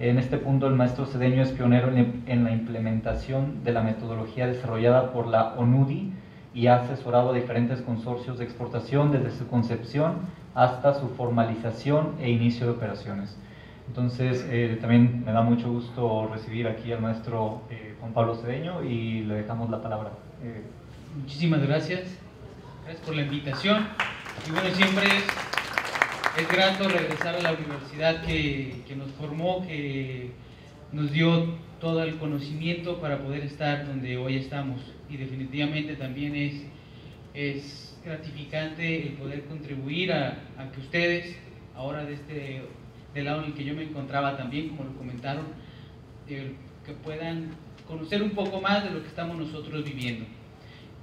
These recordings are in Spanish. En este punto, el maestro Cedeño es pionero en la implementación de la metodología desarrollada por la ONUDI y ha asesorado a diferentes consorcios de exportación desde su concepción hasta su formalización e inicio de operaciones. Entonces, también me da mucho gusto recibir aquí al maestro Juan Pablo Cedeño y le dejamos la palabra. Muchísimas gracias. Gracias por la invitación. Y bueno, siempre es grato regresar a la universidad que nos formó, que nos dio todo el conocimiento para poder estar donde hoy estamos. Y definitivamente también es gratificante el poder contribuir a que ustedes, ahora del lado en el que yo me encontraba también, como lo comentaron, que puedan conocer un poco más de lo que estamos nosotros viviendo.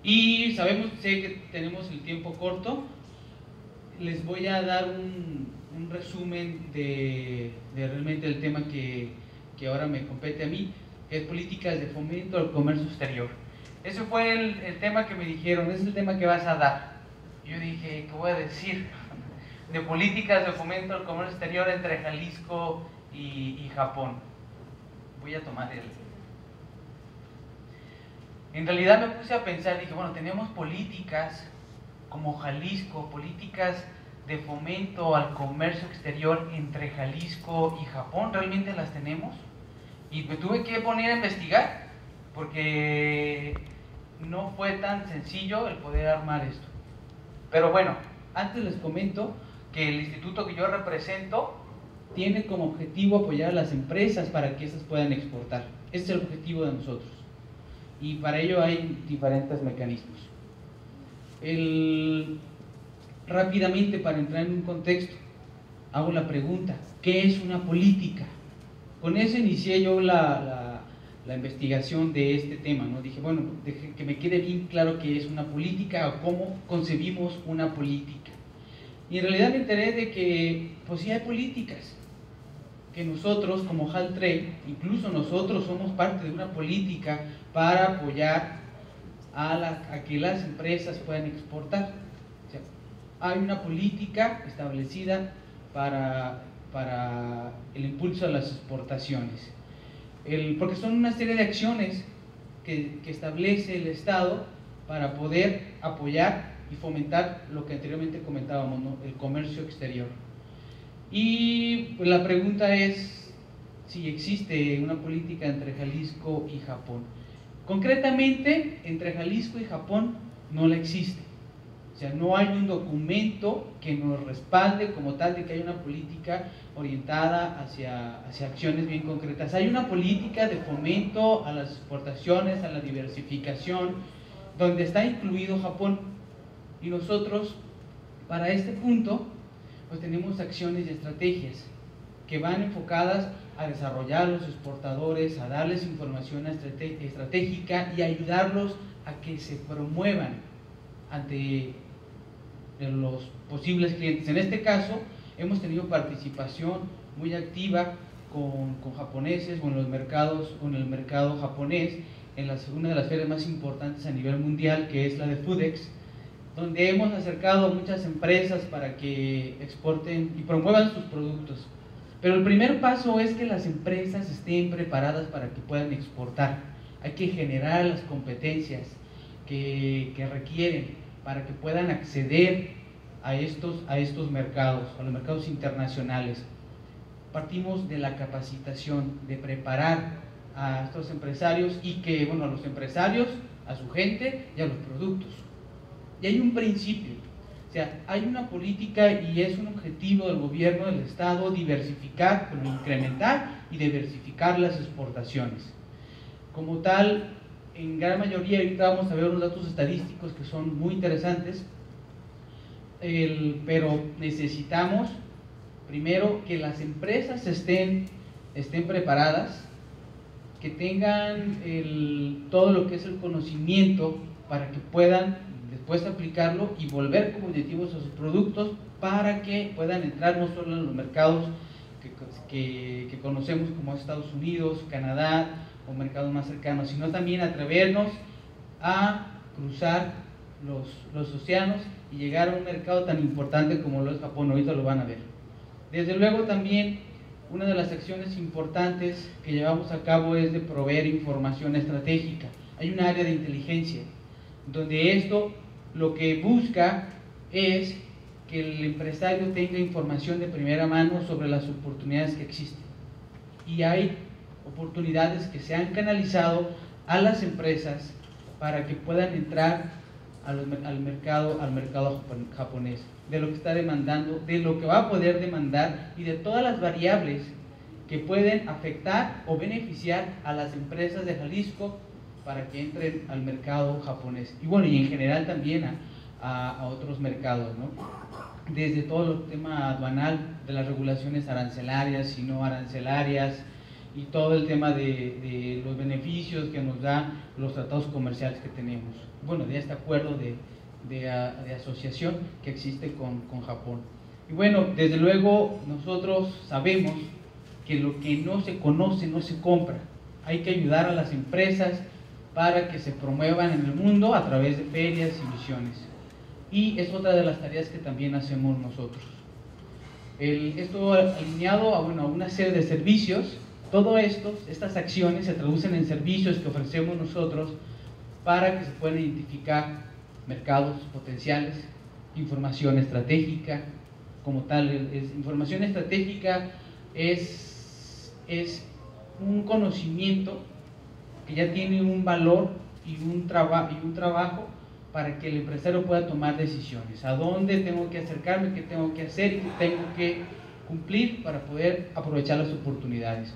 Y sé que tenemos el tiempo corto, les voy a dar un resumen de realmente el tema que ahora me compete a mí, que es políticas de fomento al comercio exterior. Eso fue el tema que me dijeron, es el tema que vas a dar. Yo dije, ¿qué voy a decir? De políticas de fomento al comercio exterior entre Jalisco y Japón. Voy a tomar el... En realidad me puse a pensar, dije, bueno, tenemos políticas como Jalisco, políticas de fomento al comercio exterior entre Jalisco y Japón, ¿realmente las tenemos? Y me tuve que poner a investigar, porque no fue tan sencillo el poder armar esto. Pero bueno, antes les comento que el instituto que yo represento tiene como objetivo apoyar a las empresas para que éstas puedan exportar. Ese es el objetivo de nosotros. Y para ello hay diferentes mecanismos. Rápidamente, para entrar en un contexto, hago la pregunta, ¿qué es una política? Con eso inicié yo la investigación de este tema, ¿no? Dije, bueno, que me quede bien claro qué es una política o cómo concebimos una política. Y en realidad me enteré de que, pues sí hay políticas, que nosotros como Hal Trade, incluso nosotros somos parte de una política para apoyar a que las empresas puedan exportar. O sea, hay una política establecida para el impulso a las exportaciones. Porque son una serie de acciones que establece el Estado para poder apoyar y fomentar lo que anteriormente comentábamos, ¿no? El comercio exterior. Y pues, la pregunta es si existe una política entre Jalisco y Japón. Concretamente, entre Jalisco y Japón no la existe. O sea, no hay un documento que nos respalde como tal de que hay una política orientada hacia acciones bien concretas. Hay una política de fomento a las exportaciones, a la diversificación, donde está incluido Japón. Y nosotros, para este punto, pues tenemos acciones y estrategias que van enfocadas a desarrollar a los exportadores, a darles información estratégica y ayudarlos a que se promuevan ante los posibles clientes. En este caso, hemos tenido participación muy activa con japoneses o en el mercado japonés, en una de las ferias más importantes a nivel mundial, que es la de Foodex, donde hemos acercado a muchas empresas para que exporten y promuevan sus productos. Pero el primer paso es que las empresas estén preparadas para que puedan exportar. Hay que generar las competencias que requieren para que puedan acceder a estos mercados, a los mercados internacionales. Partimos de la capacitación, de preparar a estos empresarios y que, bueno, a los empresarios, a su gente y a los productos. Y hay un principio. O sea, hay una política y es un objetivo del gobierno del Estado diversificar, bueno, incrementar y diversificar las exportaciones. Como tal, en gran mayoría, ahorita vamos a ver unos datos estadísticos que son muy interesantes, pero necesitamos primero que las empresas estén preparadas, que tengan todo lo que es el conocimiento para que puedan después aplicarlo y volver competitivos a sus productos para que puedan entrar no solo en los mercados que conocemos como Estados Unidos, Canadá o mercados más cercanos, sino también atrevernos a cruzar los océanos y llegar a un mercado tan importante como lo es Japón. Ahorita lo van a ver. Desde luego también una de las acciones importantes que llevamos a cabo es de proveer información estratégica. Hay un área de inteligencia, donde esto lo que busca es que el empresario tenga información de primera mano sobre las oportunidades que existen. Y hay oportunidades que se han canalizado a las empresas para que puedan entrar al mercado japonés, de lo que está demandando, de lo que va a poder demandar y de todas las variables que pueden afectar o beneficiar a las empresas de Jalisco para que entren al mercado japonés. Y bueno, y en general también a otros mercados, ¿no? Desde todo el tema aduanal, de las regulaciones arancelarias y no arancelarias, y todo el tema de los beneficios que nos dan los tratados comerciales que tenemos, bueno, de este acuerdo de asociación que existe con Japón. Y bueno, desde luego nosotros sabemos que lo que no se conoce no se compra. Hay que ayudar a las empresas para que se promuevan en el mundo a través de ferias y misiones, y es otra de las tareas que también hacemos nosotros. Esto alineado a una serie de servicios. Todo esto, estas acciones se traducen en servicios que ofrecemos nosotros para que se puedan identificar mercados potenciales, información estratégica, como tal. Información estratégica es un conocimiento que ya tiene un valor y un trabajo para que el empresario pueda tomar decisiones. ¿A dónde tengo que acercarme? ¿Qué tengo que hacer? ¿Y qué tengo que cumplir para poder aprovechar las oportunidades?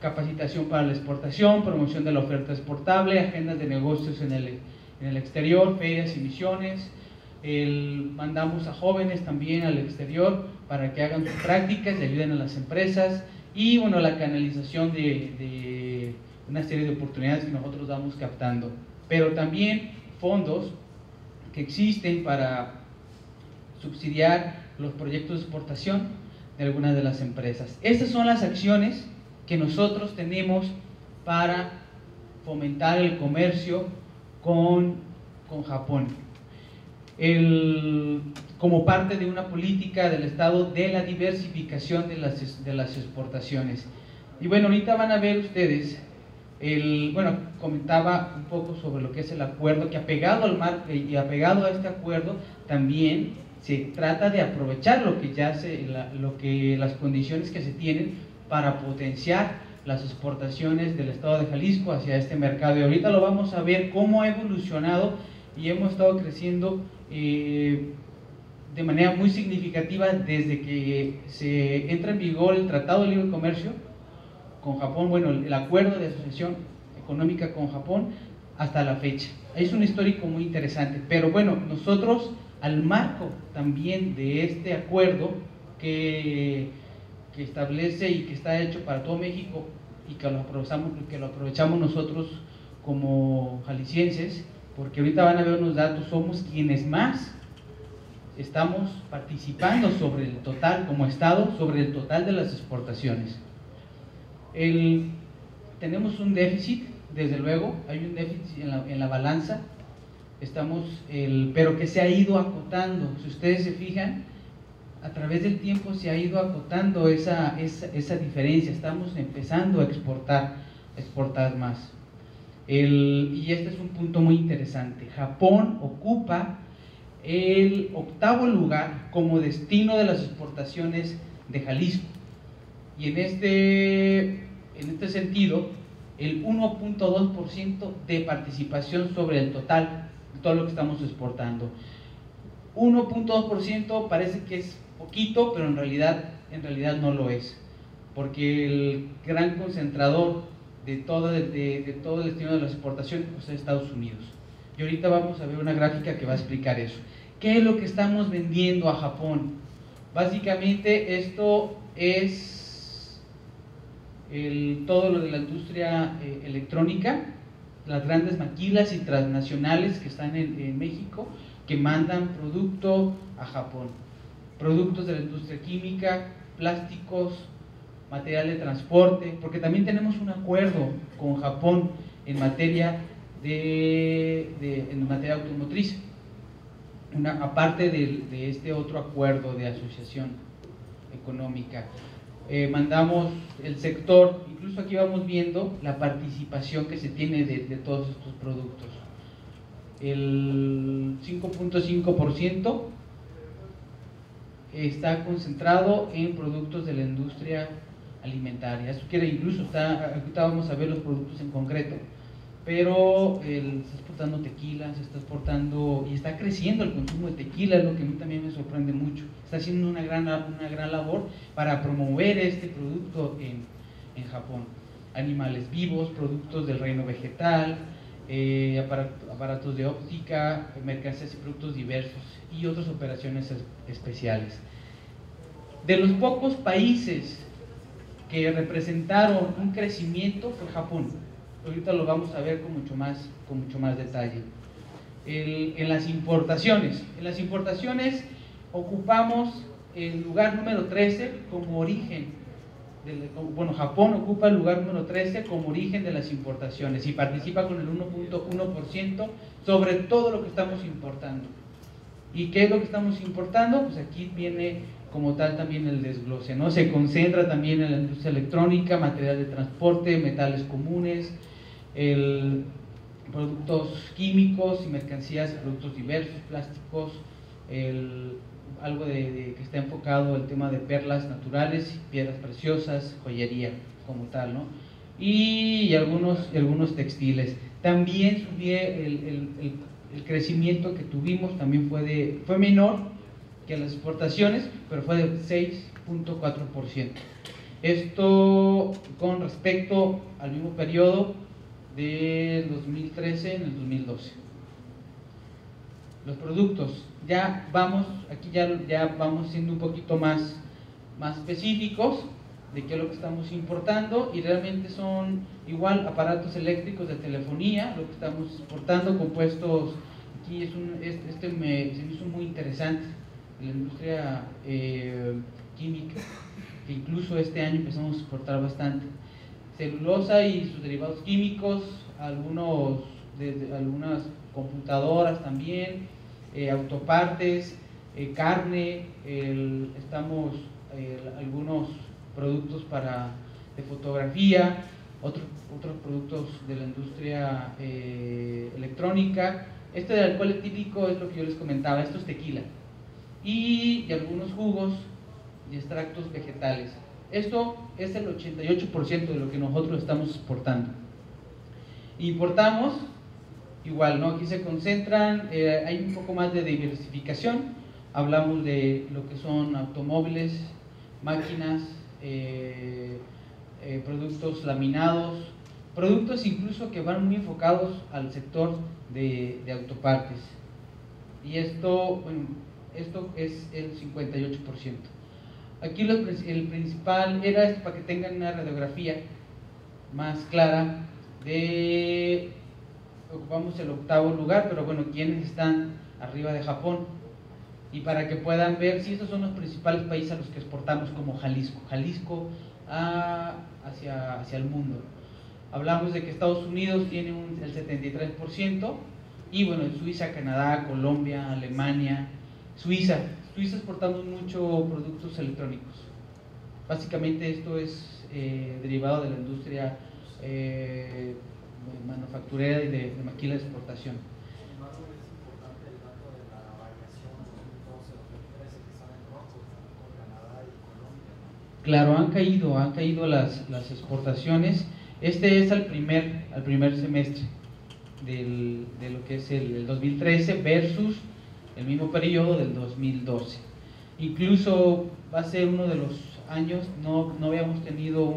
Capacitación para la exportación, promoción de la oferta exportable, agendas de negocios en el exterior, ferias y misiones. Mandamos a jóvenes también al exterior para que hagan sus prácticas y ayuden a las empresas. Y bueno, la canalización de una serie de oportunidades que nosotros vamos captando, pero también fondos que existen para subsidiar los proyectos de exportación de algunas de las empresas. Estas son las acciones que nosotros tenemos para fomentar el comercio con Japón, como parte de una política del Estado de la diversificación de las exportaciones. Y bueno, ahorita van a ver ustedes, bueno, comentaba un poco sobre lo que es el acuerdo, que apegado al mar y apegado a este acuerdo también se trata de aprovechar lo que ya las condiciones que se tienen para potenciar las exportaciones del estado de Jalisco hacia este mercado. Y ahorita lo vamos a ver cómo ha evolucionado y hemos estado creciendo de manera muy significativa desde que se entra en vigor el Tratado de Libre Comercio con Japón, bueno, el acuerdo de asociación económica con Japón hasta la fecha. Es un histórico muy interesante, pero bueno, nosotros al marco también de este acuerdo que establece y que está hecho para todo México y que lo aprovechamos nosotros como jaliscienses, porque ahorita van a ver unos datos, somos quienes más estamos participando sobre el total, como Estado, sobre el total de las exportaciones. Tenemos un déficit, desde luego, hay un déficit en la balanza, pero que se ha ido acotando. Si ustedes se fijan, a través del tiempo se ha ido acotando esa diferencia. Estamos empezando a exportar más. Y este es un punto muy interesante. Japón ocupa el 8º lugar como destino de las exportaciones de Jalisco. Y en este sentido, el 1.2% de participación sobre el total, todo lo que estamos exportando. 1.2% parece que es poquito, pero en realidad no lo es, porque el gran concentrador de todo el destino de la exportación es Estados Unidos. Y ahorita vamos a ver una gráfica que va a explicar eso. ¿Qué es lo que estamos vendiendo a Japón? Básicamente esto es todo lo de la industria electrónica, las grandes maquilas y transnacionales que están en México, que mandan producto a Japón. Productos de la industria química, plásticos, material de transporte, porque también tenemos un acuerdo con Japón en materia de automotriz, aparte de este otro acuerdo de asociación económica. mandamos el sector, incluso aquí vamos viendo la participación que se tiene de todos estos productos. El 5.5% está concentrado en productos de la industria alimentaria. Eso quiere incluso, ahorita vamos a ver los productos en concreto, pero se está exportando tequila, se está exportando y está creciendo el consumo de tequila, es lo que a mí también me sorprende mucho. Está haciendo una gran labor para promover este producto en Japón. Animales vivos, productos del reino vegetal, aparatos de óptica, mercancías y productos diversos y otras operaciones especiales. De los pocos países que representaron un crecimiento fue Japón. Ahorita lo vamos a ver con mucho más detalle. En las importaciones ocupamos el lugar número 13 como origen. Japón ocupa el lugar número 13 como origen de las importaciones y participa con el 1.1% sobre todo lo que estamos importando. ¿Y qué es lo que estamos importando? Pues aquí viene como tal también el desglose, ¿no? Se concentra también en la industria electrónica, material de transporte, metales comunes, productos químicos y mercancías, productos diversos, plásticos, que está enfocado el tema de perlas naturales, piedras preciosas, joyería como tal, ¿no? Y algunos textiles. También el crecimiento que tuvimos también fue menor que las exportaciones, pero fue del 6.4%. Esto con respecto al mismo periodo del 2013 en el 2012. Los productos, ya vamos siendo un poquito más específicos de qué es lo que estamos importando, y realmente son igual aparatos eléctricos de telefonía, lo que estamos exportando, compuestos. Aquí se me hizo muy interesante, la industria química, que incluso este año empezamos a exportar bastante. Celulosa y sus derivados químicos, algunas computadoras también, autopartes, carne, algunos productos de fotografía, otros productos de la industria electrónica. Este del alcohol típico es lo que yo les comentaba, esto es tequila, y algunos jugos y extractos vegetales. Esto es el 88% de lo que nosotros estamos exportando. Importamos igual, ¿no? Aquí se concentran, hay un poco más de diversificación. Hablamos de lo que son automóviles, máquinas, productos laminados, productos incluso que van muy enfocados al sector de autopartes. Y esto es el 58%. Aquí el principal era esto, para que tengan una radiografía más clara de... Ocupamos el 8º lugar, pero bueno, ¿quiénes están arriba de Japón? Y para que puedan ver, si estos son los principales países a los que exportamos, como Jalisco hacia el mundo. Hablamos de que Estados Unidos tiene el 73%, y bueno, Suiza, Canadá, Colombia, Alemania, Suiza exportamos mucho productos electrónicos. Básicamente esto es derivado de la industria manufacturera y de maquila de exportación. Sin embargo, es importante el dato de la variación 2012-2013, que están en rojo, con Canadá y Colombia, ¿no? Claro, han caído las exportaciones. Este es al primer semestre de lo que es el 2013 versus el mismo periodo del 2012. Incluso va a ser uno de los años, no habíamos tenido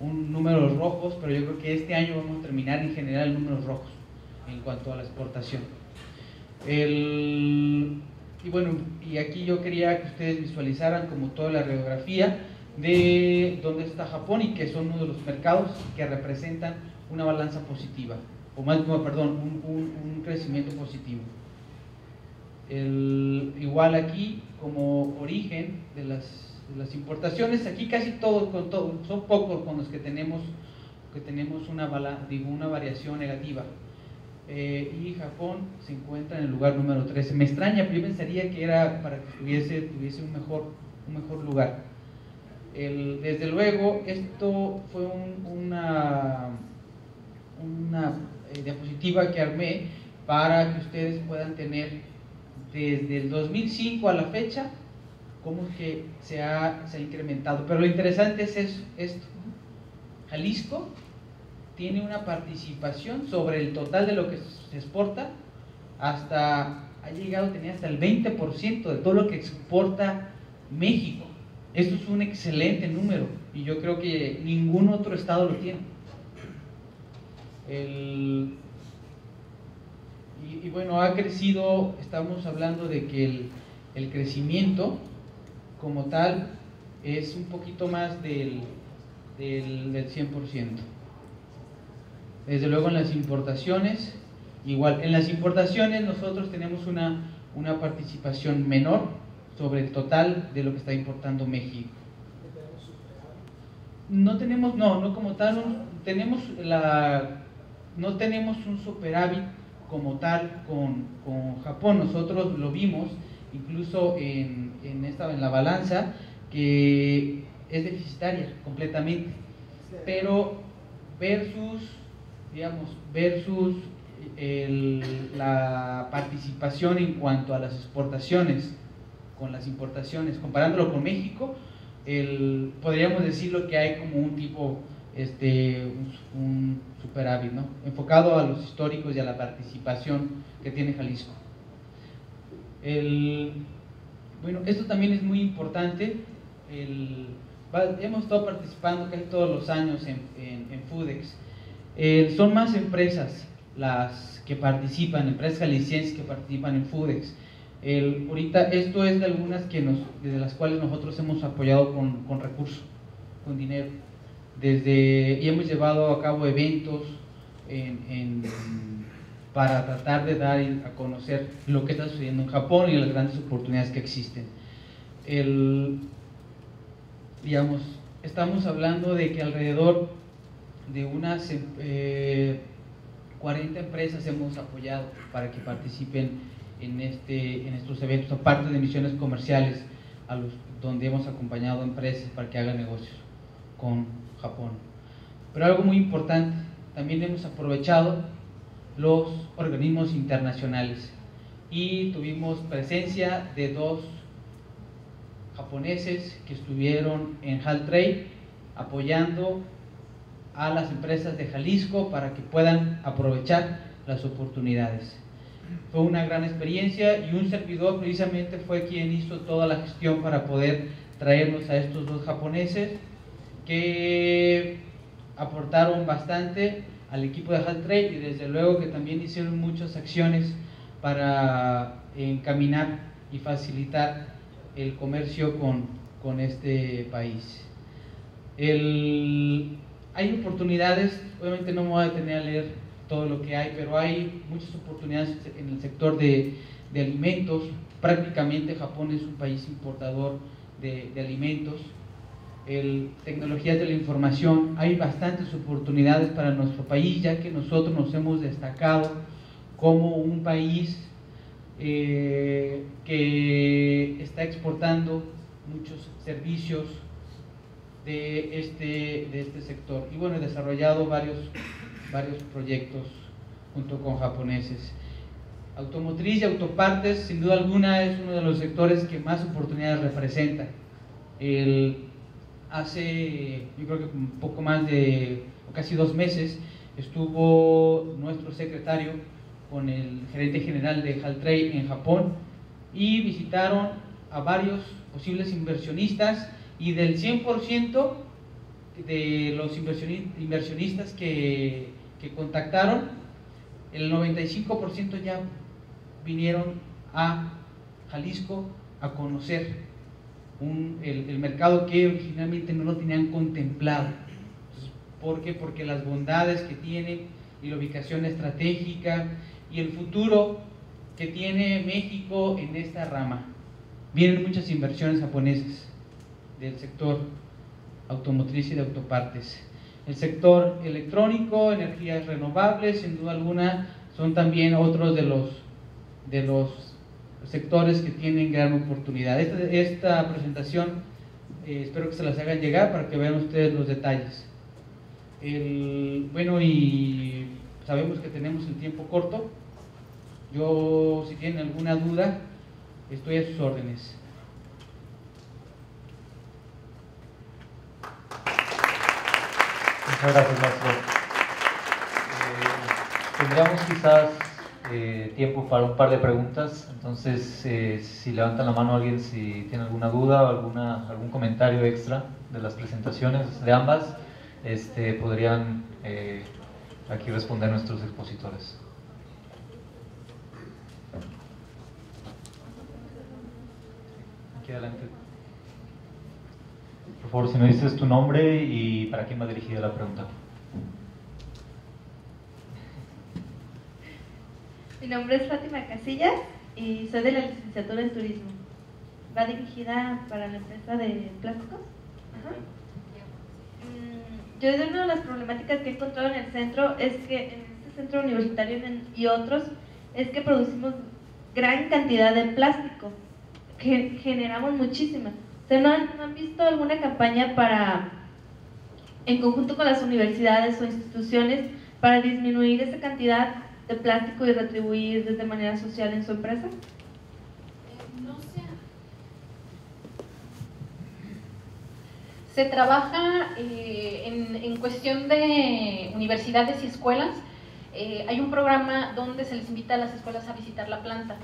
números rojos, pero yo creo que este año vamos a terminar en general números rojos en cuanto a la exportación. Y aquí yo quería que ustedes visualizaran como toda la radiografía de dónde está Japón, y que son uno de los mercados que representan una balanza positiva, o más, perdón, un crecimiento positivo. Igual aquí como origen de las importaciones, aquí casi todos, son pocos con los que tenemos una variación negativa, y Japón se encuentra en el lugar número 13. Me extraña, pero yo pensaría que era para que tuviese un mejor lugar. Desde luego, esto fue una diapositiva que armé para que ustedes puedan tener desde el 2005 a la fecha cómo es que se ha incrementado. Pero lo interesante es eso, esto. Jalisco tiene una participación sobre el total de lo que se exporta, ha llegado a tener hasta el 20% de todo lo que exporta México. Esto es un excelente número y yo creo que ningún otro estado lo tiene. Y bueno, ha crecido, estamos hablando de que el crecimiento como tal es un poquito más del 100%. Desde luego en las importaciones, igual, en las importaciones nosotros tenemos una participación menor sobre el total de lo que está importando México. No tenemos, no como tal, no tenemos un superávit como tal con Japón. Nosotros lo vimos incluso en la balanza, que es deficitaria completamente, pero versus la participación en cuanto a las exportaciones con las importaciones, comparándolo con México, podríamos decirlo que hay como un tipo, un superávit, ¿no?, enfocado a los históricos y a la participación que tiene Jalisco. Bueno, esto también es muy importante. Hemos estado participando casi todos los años en Foodex. Son más empresas las que participan, empresas jaliscienses que participan en Foodex. Ahorita esto es de algunas desde las cuales nosotros hemos apoyado con recursos, con dinero, y hemos llevado a cabo eventos para tratar de dar a conocer lo que está sucediendo en Japón y las grandes oportunidades que existen. Estamos hablando de que alrededor de unas 40 empresas hemos apoyado para que participen en estos eventos, aparte de misiones comerciales donde hemos acompañado a empresas para que hagan negocios con Japón. Pero algo muy importante, también hemos aprovechado los organismos internacionales y tuvimos presencia de 2 japoneses que estuvieron en Hal Trade apoyando a las empresas de Jalisco para que puedan aprovechar las oportunidades. Fue una gran experiencia, y un servidor precisamente fue quien hizo toda la gestión para poder traernos a estos 2 japoneses, que aportaron bastante al equipo de Hal Trade, y desde luego que también hicieron muchas acciones para encaminar y facilitar el comercio con este país. Hay oportunidades, obviamente no me voy a detener a leer todo lo que hay, pero hay muchas oportunidades en el sector de alimentos. Prácticamente Japón es un país importador de alimentos. Tecnologías de la información, hay bastantes oportunidades para nuestro país, ya que nosotros nos hemos destacado como un país que está exportando muchos servicios de este sector, y bueno, he desarrollado varios proyectos junto con japoneses. Automotriz y autopartes, sin duda alguna, es uno de los sectores que más oportunidades representa. Hace, yo creo que un poco más de, o casi 2 meses, estuvo nuestro secretario con el gerente general de Hal Trade en Japón, y visitaron a varios posibles inversionistas, y del 100% de los inversionistas que contactaron, el 95% ya vinieron a Jalisco a conocer el mercado que originalmente no lo tenían contemplado. Entonces, ¿por qué? Porque las bondades que tiene, y la ubicación estratégica, y el futuro que tiene México en esta rama. Vienen muchas inversiones japonesas del sector automotriz y de autopartes. El sector electrónico, energías renovables, sin duda alguna, son también otros de los sectores que tienen gran oportunidad. Esta presentación espero que se las hagan llegar para que vean ustedes los detalles. Bueno, y sabemos que tenemos el tiempo corto. Yo, si tienen alguna duda, estoy a sus órdenes. Muchas gracias, maestro. Tendríamos quizás tiempo para un par de preguntas, entonces si levantan la mano alguien si tiene alguna duda o algún comentario extra de las presentaciones de ambas, podrían aquí responder nuestros expositores. Aquí adelante. Por favor, si me dices tu nombre y para quién va dirigida la pregunta. Mi nombre es Fátima Casillas y soy de la licenciatura en turismo. Va dirigida para la empresa de plásticos. Ajá. Yo, de una de las problemáticas que he encontrado en el centro es que en este centro universitario y otros es que producimos gran cantidad de plástico, que generamos muchísima. ¿Ustedes no han visto alguna campaña para, en conjunto con las universidades o instituciones, para disminuir esa cantidad de plástico y retribuir de manera social en su empresa? No sé. Se trabaja en cuestión de universidades y escuelas. Hay un programa donde se les invita a las escuelas a visitar la planta.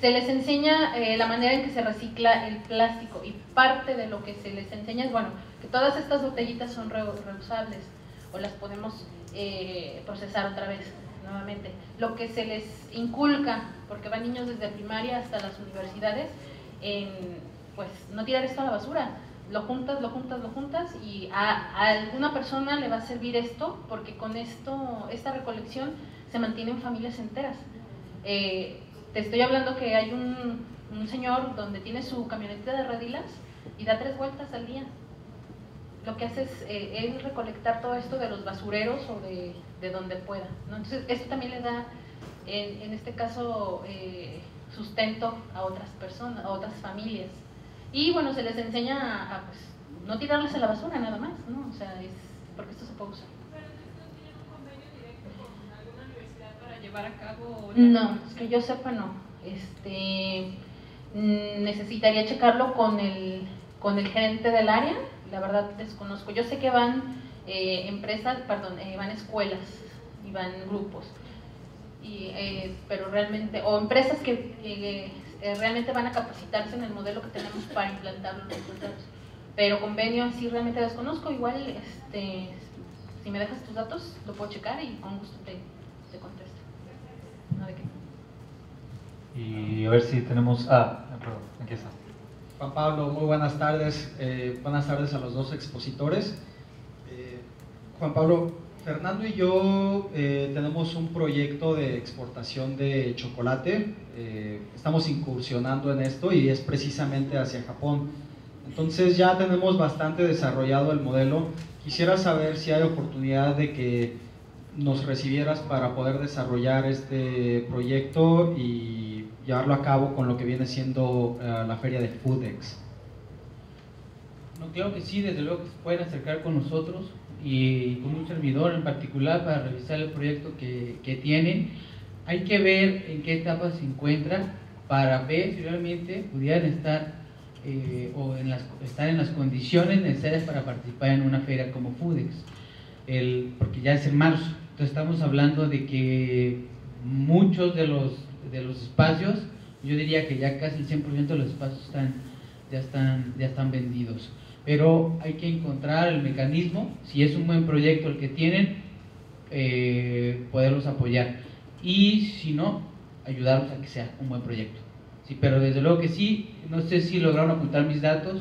Se les enseña la manera en que se recicla el plástico y parte de lo que se les enseña es, bueno, que todas estas botellitas son reusables o las podemos procesar otra vez, nuevamente. Lo que se les inculca, porque van niños desde primaria hasta las universidades, pues no tirar esto a la basura, lo juntas y a alguna persona le va a servir esto, porque con esto, esta recolección se mantienen familias enteras. Te estoy hablando que hay un señor donde tiene su camioneta de redilas y da 3 vueltas al día. Lo que hace es recolectar todo esto de los basureros o de donde pueda, ¿no? Entonces, esto también le da, en este caso, sustento a otras personas, a otras familias. Y bueno, se les enseña a pues, no tirarles a la basura nada más, ¿no? O sea, es porque esto se puede usar. Llevar a cabo no, que yo sepa no. Necesitaría checarlo con el gerente del área, la verdad desconozco. Yo sé que van van escuelas y van grupos, y, pero realmente, o empresas que realmente van a capacitarse en el modelo que tenemos para implantar los resultados, pero convenio así realmente desconozco. Igual, si me dejas tus datos, lo puedo checar y con gusto te contesto. Y a ver si tenemos... perdón, aquí está. Juan Pablo, muy buenas tardes. Buenas tardes a los dos expositores. Juan Pablo, Fernando y yo tenemos un proyecto de exportación de chocolate. Estamos incursionando en esto y es precisamente hacia Japón. Entonces ya tenemos bastante desarrollado el modelo. Quisiera saber si hay oportunidad de que nos recibieras para poder desarrollar este proyecto y llevarlo a cabo con lo que viene siendo la feria de Foodex. No, claro que sí, desde luego que se pueden acercar con nosotros y con un servidor en particular para revisar el proyecto que tienen. Hay que ver en qué etapa se encuentra para ver si realmente pudieran estar estar en las condiciones necesarias para participar en una feria como Foodex. Porque ya es en marzo, entonces estamos hablando de que muchos de los espacios, yo diría que ya casi el 100% de los espacios ya están vendidos, pero hay que encontrar el mecanismo. Si es un buen proyecto el que tienen, poderlos apoyar, y si no, ayudarlos a que sea un buen proyecto. Sí, pero desde luego que sí. No sé si lograron ocultar mis datos.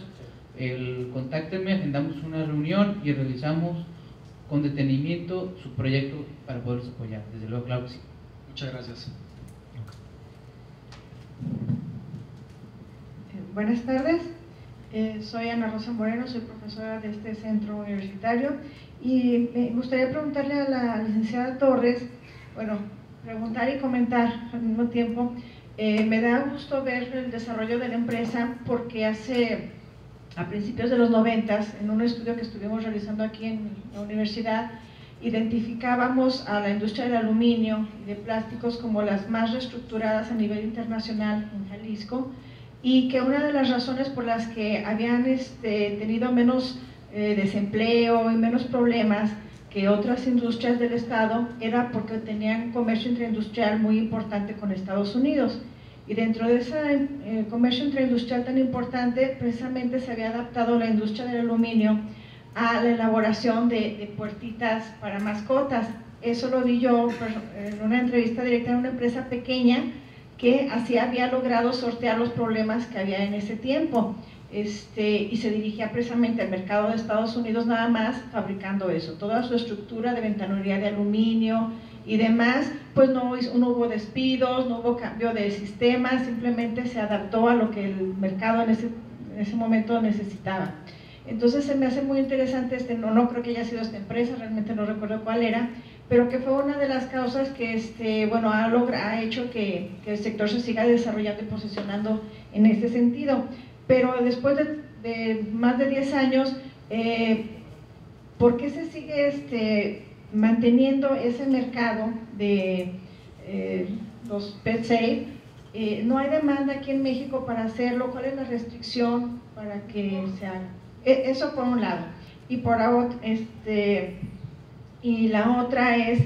Contáctenme, agendamos una reunión y revisamos con detenimiento su proyecto para poderlos apoyar. Desde luego, claro que sí. Muchas gracias. Buenas tardes, soy Ana Rosa Moreno, soy profesora de este centro universitario y me gustaría preguntarle a la licenciada Torres, bueno, preguntar y comentar al mismo tiempo. Me da gusto ver el desarrollo de la empresa porque hace a principios de los 90, en un estudio que estuvimos realizando aquí en la universidad, identificábamos a la industria del aluminio y de plásticos como las más reestructuradas a nivel internacional en Jalisco, y que una de las razones por las que habían tenido menos desempleo y menos problemas que otras industrias del estado era porque tenían comercio intraindustrial muy importante con Estados Unidos. Y dentro de ese comercio intraindustrial tan importante, precisamente se había adaptado la industria del aluminio a la elaboración de puertitas para mascotas. Eso lo vi yo en una entrevista directa en una empresa pequeña que así había logrado sortear los problemas que había en ese tiempo, y se dirigía precisamente al mercado de Estados Unidos nada más fabricando eso. Toda su estructura de ventanería de aluminio y demás, pues no hubo despidos, no hubo cambio de sistema, simplemente se adaptó a lo que el mercado en ese momento necesitaba. Entonces se me hace muy interesante, no creo que haya sido esta empresa, realmente no recuerdo cuál era, pero que fue una de las causas que ha hecho que el sector se siga desarrollando y posicionando en este sentido. Pero después de más de 10 años, ¿por qué se sigue manteniendo ese mercado de los pet safe? ¿No hay demanda aquí en México para hacerlo? ¿Cuál es la restricción para que se haga? Eso por un lado. Y la otra es,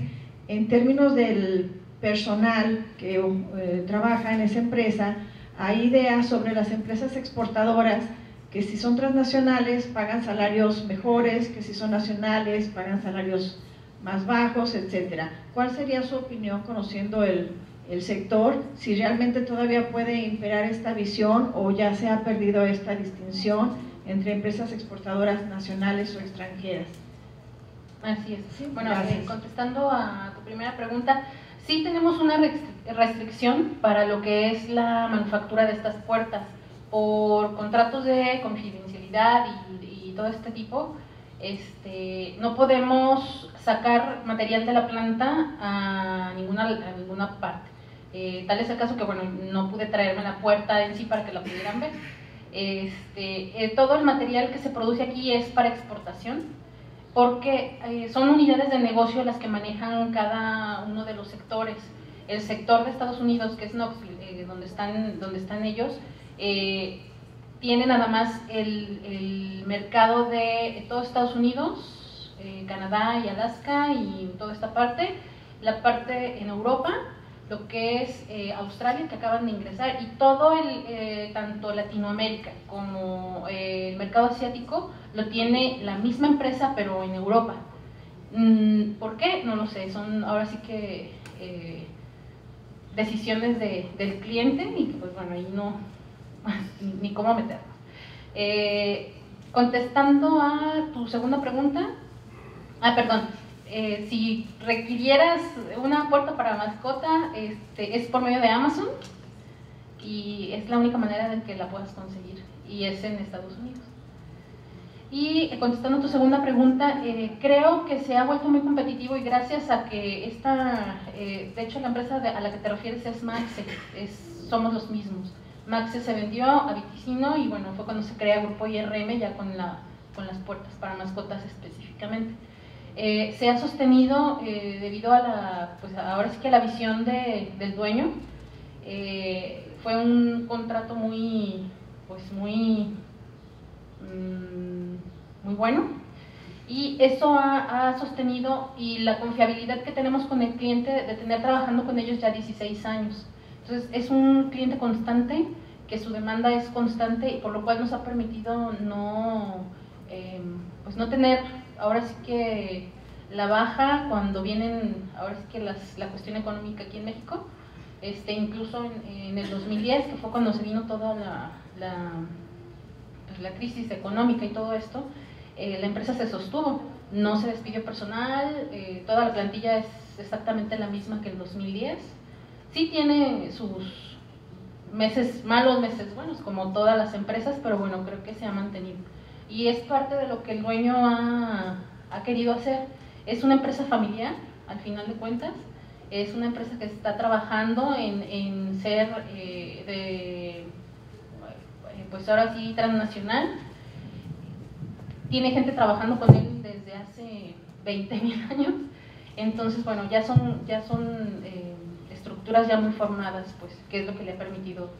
en términos del personal que trabaja en esa empresa, hay ideas sobre las empresas exportadoras que si son transnacionales pagan salarios mejores, que si son nacionales pagan salarios más bajos, etcétera. ¿Cuál sería su opinión, conociendo el sector, si realmente todavía puede imperar esta visión o ya se ha perdido esta distinción entre empresas exportadoras nacionales o extranjeras? Así es. Sí, bueno, contestando a tu primera pregunta, sí tenemos una restricción para lo que es la manufactura de estas puertas por contratos de confidencialidad y todo este tipo. No podemos sacar material de la planta a ninguna parte. Tal es el caso que, bueno, no pude traerme la puerta en sí para que la pudieran ver. Todo el material que se produce aquí es para exportación, porque son unidades de negocio las que manejan cada uno de los sectores. El sector de Estados Unidos, que es Knox, donde están ellos, tiene nada más el mercado de todo Estados Unidos, Canadá y Alaska y toda esta parte, la parte en Europa, lo que es Australia, que acaban de ingresar, y todo tanto Latinoamérica como el mercado asiático lo tiene la misma empresa, pero en Europa. ¿Por qué? No lo sé, son ahora sí que decisiones del cliente, y pues bueno, ahí no, ni cómo meterlo. Contestando a tu segunda pregunta, si requirieras una puerta para mascota, es por medio de Amazon y es la única manera de que la puedas conseguir, y es en Estados Unidos. Y contestando a tu segunda pregunta, creo que se ha vuelto muy competitivo, y gracias a que de hecho la empresa a la que te refieres es Max, somos los mismos. Max se vendió a Viticino y bueno, fue cuando se crea el grupo IRM ya con las puertas para mascotas específicamente. Se ha sostenido debido a la visión del dueño. Fue un contrato muy bueno, y eso ha sostenido, y la confiabilidad que tenemos con el cliente de tener trabajando con ellos ya 16 años. Entonces es un cliente constante, que su demanda es constante, y por lo cual nos ha permitido no tener ahora sí que la baja cuando vienen ahora sí que la cuestión económica aquí en México. Incluso en el 2010, que fue cuando se vino toda la crisis económica y todo esto, la empresa se sostuvo, no se despidió personal, toda la plantilla es exactamente la misma que el 2010. Sí tiene sus meses malos, meses buenos, como todas las empresas, pero bueno, creo que se ha mantenido. Y es parte de lo que el dueño ha querido hacer. Es una empresa familiar, al final de cuentas. Es una empresa que está trabajando en ser transnacional, tiene gente trabajando con él desde hace 20.000 años. Entonces, bueno, ya son estructuras ya muy formadas, pues, que es lo que le ha permitido,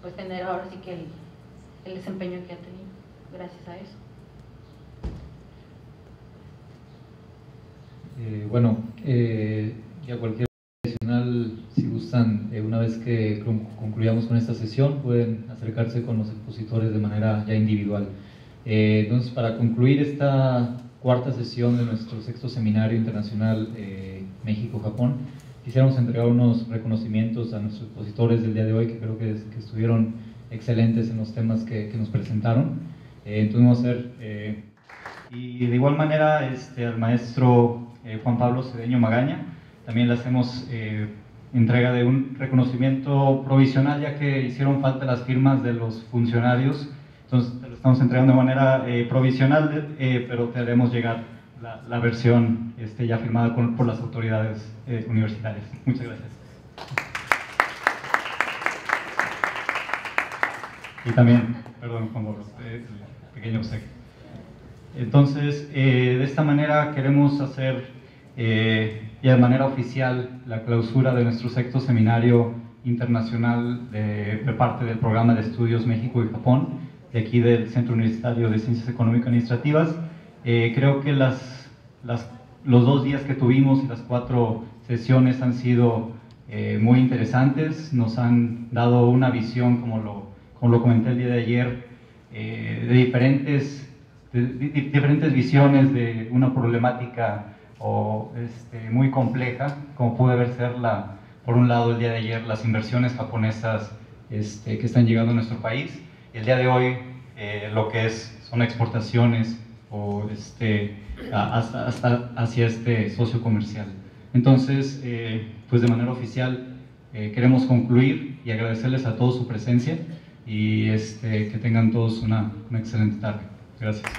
pues, tener ahora sí que el desempeño que ha tenido, gracias a eso. Ya cualquier profesional, si gustan, una vez que concluyamos con esta sesión, pueden acercarse con los expositores de manera ya individual. Entonces, para concluir esta cuarta sesión de nuestro sexto seminario internacional México-Japón, quisiéramos entregar unos reconocimientos a nuestros expositores del día de hoy, que creo que estuvieron excelentes en los temas que nos presentaron. Entonces, vamos a hacer... Y de igual manera al maestro Juan Pablo Cedeño Magaña también le hacemos entrega de un reconocimiento provisional, ya que hicieron falta las firmas de los funcionarios, entonces te lo estamos entregando de manera provisional, pero te haremos llegar la versión ya firmada por las autoridades universitarias. Muchas gracias. Y también, perdón Juan Pablo, pequeño obsequio. Entonces, de esta manera queremos hacer ya de manera oficial la clausura de nuestro sexto seminario internacional de parte del programa de estudios México y Japón, de aquí del Centro Universitario de Ciencias Económico-Administrativas. Creo que los 2 días que tuvimos y las 4 sesiones han sido muy interesantes, nos han dado una visión, como lo comenté el día de ayer, de diferentes visiones de una problemática muy compleja, como puede ver ser por un lado el día de ayer las inversiones japonesas que están llegando a nuestro país, el día de hoy lo que son exportaciones o hacia este socio comercial. Entonces, pues de manera oficial queremos concluir y agradecerles a todos su presencia y que tengan todos una excelente tarde. Gracias.